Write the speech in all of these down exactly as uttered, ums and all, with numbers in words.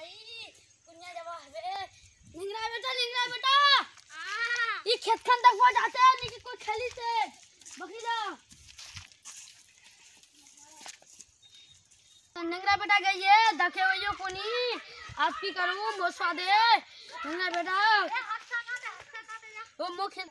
भाई कुनिया जवाब है निंगरा बेटा निंगरा बेटा ये खेत खान तक वो जाते हैं लेकिन कोई खाली से बकरी जा निंगरा बेटा गई है धके हुए जो कोनी आप की करूं बहुत स्वाद है निंगरा बेटा वो मुख्य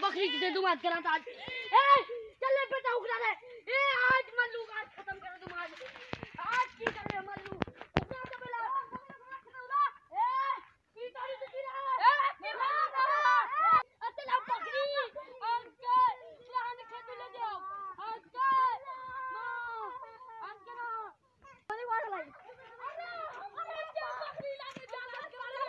बकरी दे दूंगा आज करा आज ए चल बेटा उखड़ा दे ए आज मल्लू आज खत्म कर दूंगा आज आज की कर ले मल्लू उखड़ा दे बेटा ए की तारी से गिरा ए की मारा अतला बकरी अंकल लाने खेत ले जाओ अंकल मां अंकल बड़ी वाट लाई बकरी लाने जाना काटा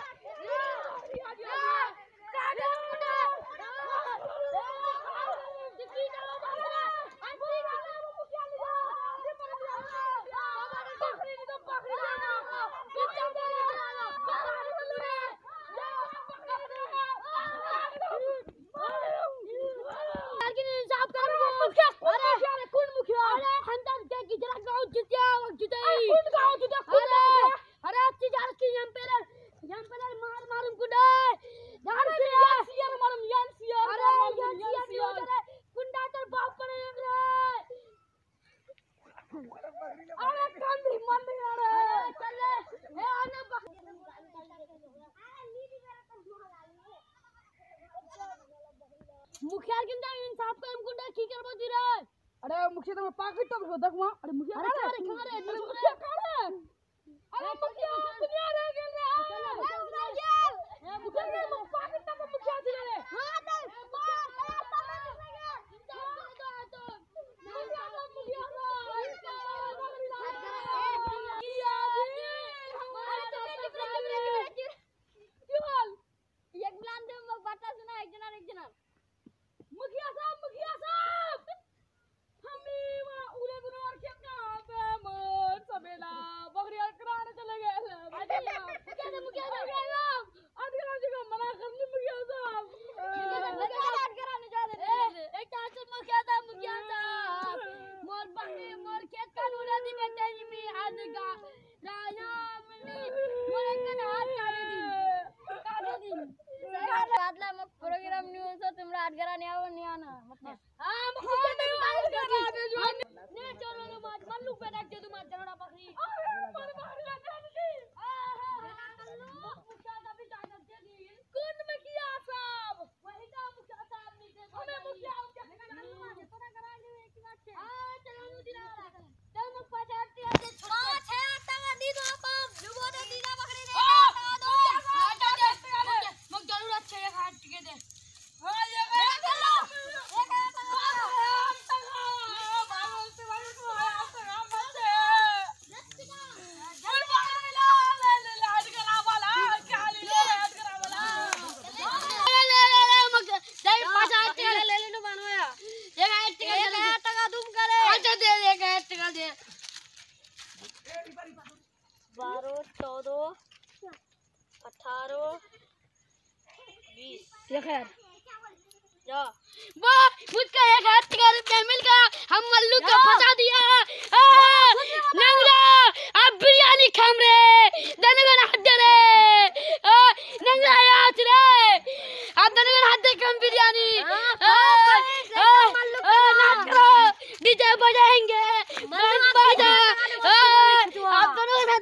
मुखियार किंदा इंसाफ काम गुंडा की करबो जीरा अरे मुखिया तो पाकिट तो दखवा अरे मुखिया अरे अरे मुखिया कारे अरे मुखिया दुनिया रे गेल रे ए मुखिया तो पाकिट तो मुखिया जीरा रे हां दे मार मार तो मुखिया तो मुखिया किया जी हमारे की हाल एक ब्लान दे मग बाटा सुना एक जना एक जना मुखिया साहब मुखिया साहब हमी वहां उले गुनो और क्या कहां पे मर समेला बकरियां कराने चले गए मुखिया मुखिया मुखिया साहब आज करा जी को मना करनी मुखिया साहब आज कराने जा रहे हैं एक चाचा मुखिया साहब मुखिया साहब मोर बकरी मोर खेत का उले दी में तेरी भी आज का राजा मिली मोर कन हाथ काट दी काट दी बादला में प्रोग्राम न्यूज़ तो तुमरा आटगरा नहीं आओ नहीं आना मतलब हां मुखिया तो आटगरा दे जो ने चलो लो मार मल्लू पे रख दे तू मार जरा बकरी अरे मार मार लगा दी आ हा मल्लू मुखिया का भी जागत दे दी कौन मुखिया साहब वही का मुखिया साहब नहीं दे हमें मुखिया उनके नाम मांगे थोड़ा कराएंगे एक बात से हां चलो नु दिला वाला चल मुख पचाती है हां छे तवा दी दो आप जुबो दे दीना बकरी बारह चौदह अठारह बीस ये खैर जा वाह मुझका एक हाथ का रुपया मिल गया हम मल्लू को फंसा दिया नंगरा अब बिरयानी खाम रे दनगन हाथ दे रे नंगरा हाथ रे अब दनगन हाथ दे कम बिरयानी नाच करो डीजे बजाएंगे बंद बजा आप दोनों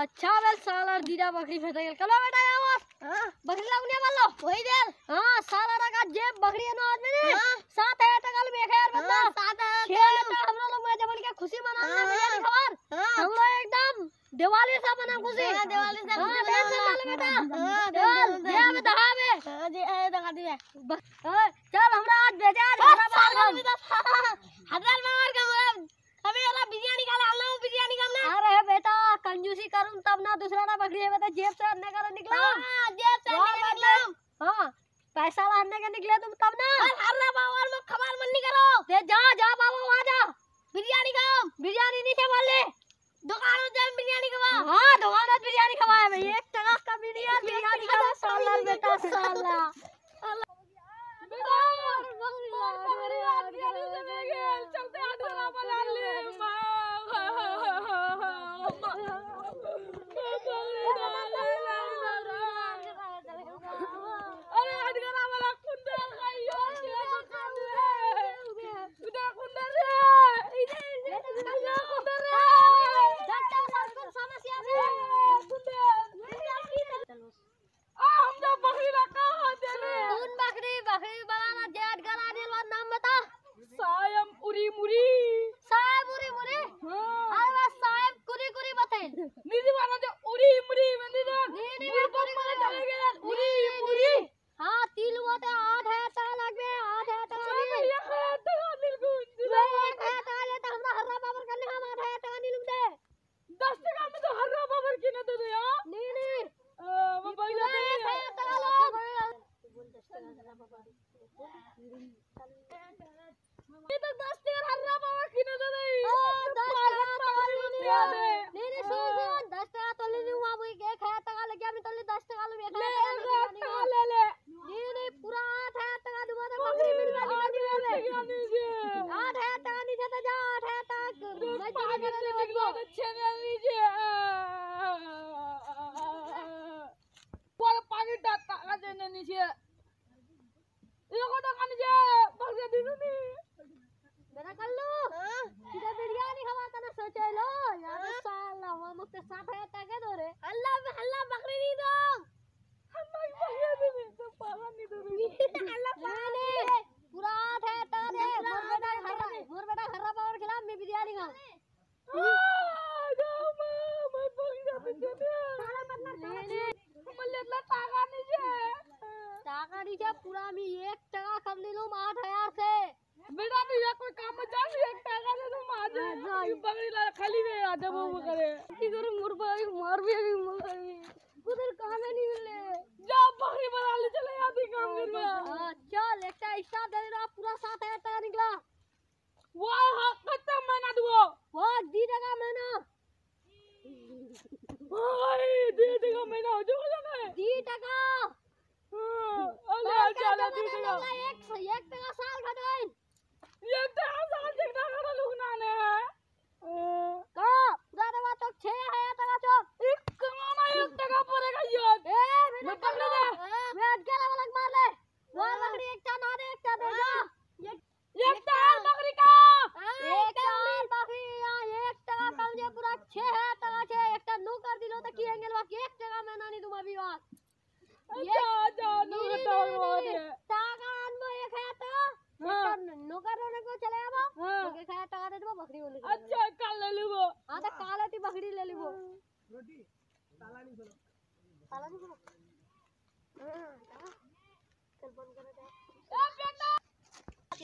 अच्छा वे साला दीदा बकरी फेंका गया कलो बेटा आवाज हां बकरी लागने वाला होई दे हां साला का जेब बकरी नो आदमी ने सात है टका ले बेख यार बता सात है खेल पे हम लोग में जमन के खुशी मनाने बिरयानी खबर हम लोग एकदम दिवाली सा मना खुशी हां दिवाली सा खुशी मना बेटा चल दे में दहा में हां जी ए दगा दी है चल हमरा आज भेजा हमरा बाल हजार में और का हमें वाला बिरयानी का लाना बिरयानी का ना अरे बेटा कंजू कंजूसी करूं तब ना दूसरा ना पकड़ी है, बता जेब से हरने का निकला। हां जेब से हरने का निकला, हां पैसा हरने का निकले तुम तब ना। और हरना बाबा और खबर मन नहीं करो, ते जा जा बाबा वहां जा, बिरयानी खाओ, बिरयानी नीचे वाले दुकानों जा बिरयानी खवा। हां दुकानों बिरयानी खवाए भाई, एक टका का बिरयानी बिरयानी खवा साला बेटा साला।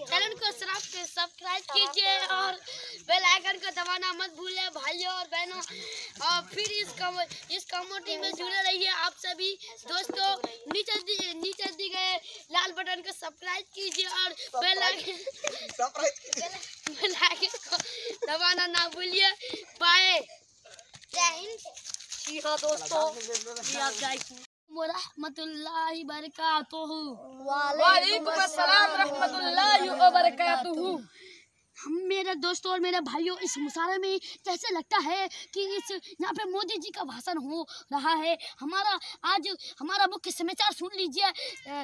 चैनल को सब्सक्राइब कीजिए और बेल आइकन को दबाना मत भूलें भाइयों और बहनों, और फिर इस कम, इस कम्युनिटी में जुड़े रहिए आप सभी दोस्तों। नीचे नीचे दिए गए लाल बटन को सब्सक्राइब कीजिए और बेल आइकन बेल आइकन को दबाना ना भूलिए। बाय, जय हिंद। जी हाँ दोस्तों, रहमतुल्लाहि बरकातुहू। वालेकुम अस्सलाम रहमतुल्लाहि वबरकातुहू। हम मेरे दोस्तों और मेरे भाइयों, इस मुशायरे में जैसे लगता है कि इस यहाँ पे मोदी जी का भाषण हो रहा है। हमारा आज हमारा मुख्य समाचार सुन लीजिए।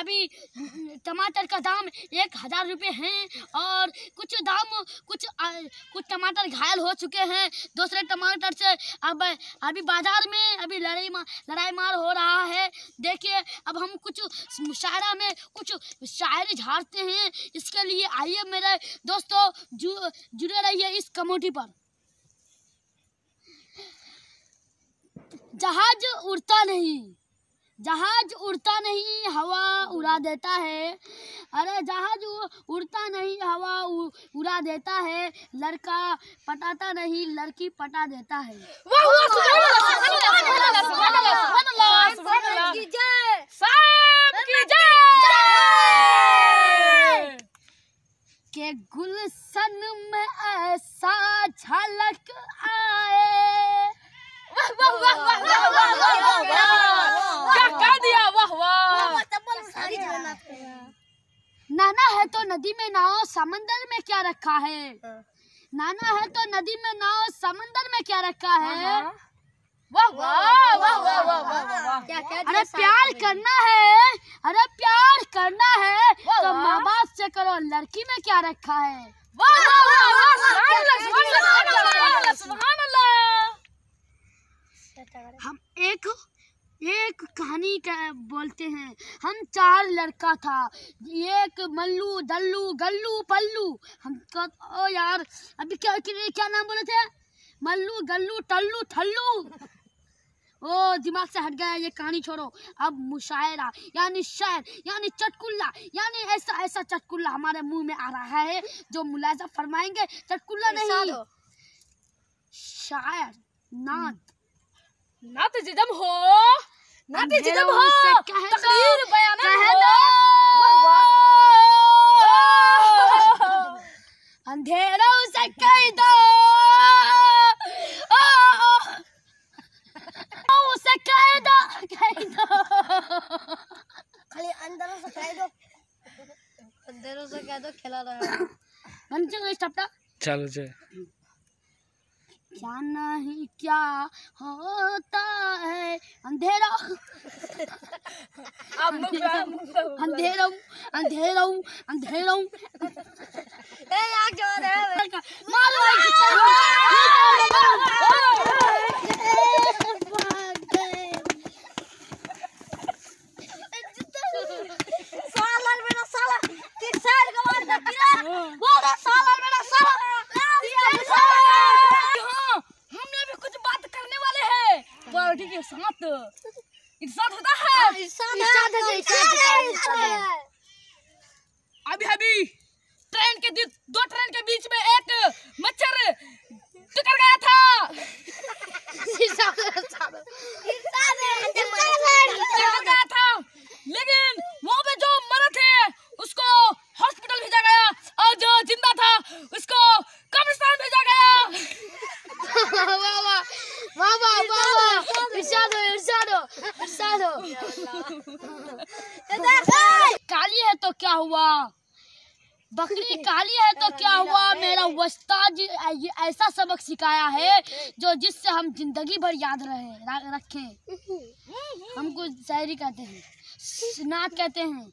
अभी टमाटर का दाम एक हज़ार रुपये हैं और कुछ दाम कुछ आ, कुछ टमाटर घायल हो चुके हैं दूसरे टमाटर से। अब अभी बाज़ार में अभी लड़ाई मार लड़ाई मार हो रहा है। देखिए अब हम कुछ मुशायरा में कुछ शायरी झाड़ते हैं, इसके लिए आइए मेरे दोस्तों तो जु, जुड़े रहिए इस कम्युनिटी पर। जहाज उड़ता नहीं, जहाज उड़ता नहीं हवा उड़ा देता है, अरे जहाज उड़ता नहीं हवा उड़ा देता है, लड़का पटाता नहीं लड़की पटा देता है। के गुलशन में ऐसा झलक आए, वाह वाह वाह वाह वाह वाह वाह वाह, क्या कह दिया, वाह वाह। नाना है तो नदी में नाव समंदर में क्या रखा है, नाना है तो नदी में नाव समंदर में क्या रखा है, वाह वाह वाह वाह वाह, क्या कह दिया। अरे प्यार करना है, अरे प्यार करना है तो माँ बाप से करो, लड़की में क्या रखा है, वाह वाह वाह, सुभान अल्लाह सुभान अल्लाह। हम एक एक कहानी का बोलते हैं, हम चार लड़का था, एक मल्लू दल्लू गल्लू पल्लू, हम ओ यार अभी क्या क्या नाम बोले थे, मल्लू गल्लू टल्लू थल्लू, ओ दिमाग से हट गया, ये कहानी छोड़ो। अब मुशायरा यानी शायर यानी चटकुल्ला यानी ऐसा ऐसा चटकुल्ला हमारे मुंह में आ रहा है जो मुलाजा फरमाएंगे, चटकुल्ला नहीं शायर नात नात जिदम हो, नात जिदम हो, तकरीर बयान हो, अंधेरों से कह दो, अंधेरों से कह दो, कह दो, खाली अंधेरों से कह दो, अंधेरों से कह दो, खेला रहा है, मंचन इस टप्पा, चलो चल। क्या नहीं क्या होता है, अंधेरा अंधेरा अंधेरा अंधेरा, ए यार क्या हो रहा है, मारो साला मेरा साला, तेरे साल का मारता किरा बोला, साला मेरा साला। ठीक है, साथ इंसान होता है, इंसान है, इंसान है। अभी अभी ट्रेन के दो ट्रेन के बीच में एक मच्छर टकरा गया था, इंसान है, इंसान है, टकरा गया था, लेकिन वहाँ पे जो मरे थे उसको हॉस्पिटल भेजा गया और जो जिंदा था उसको कब्रिस्तान भेजा गया। वाह वाह वाह वाह इरशाद हो, इरशाद हो, इरशाद हो। काली है तो क्या हुआ, बकरी काली है तो क्या हुआ, मेरा उस्ताद ये ऐसा सबक सिखाया है जो जिससे हम जिंदगी भर याद रहे रखें। हमको शायरी कहते हैं, नात कहते हैं।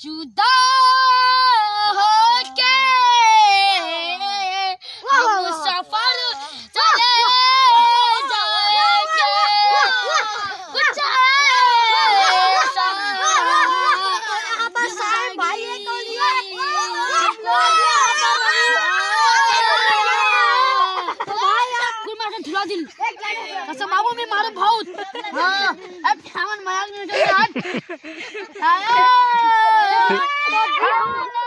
जुदा हो के हम सफर चले जाएंगे, कुछ ऐसा धुला दिल बाबू में मारो बहुत। हाँ अब माया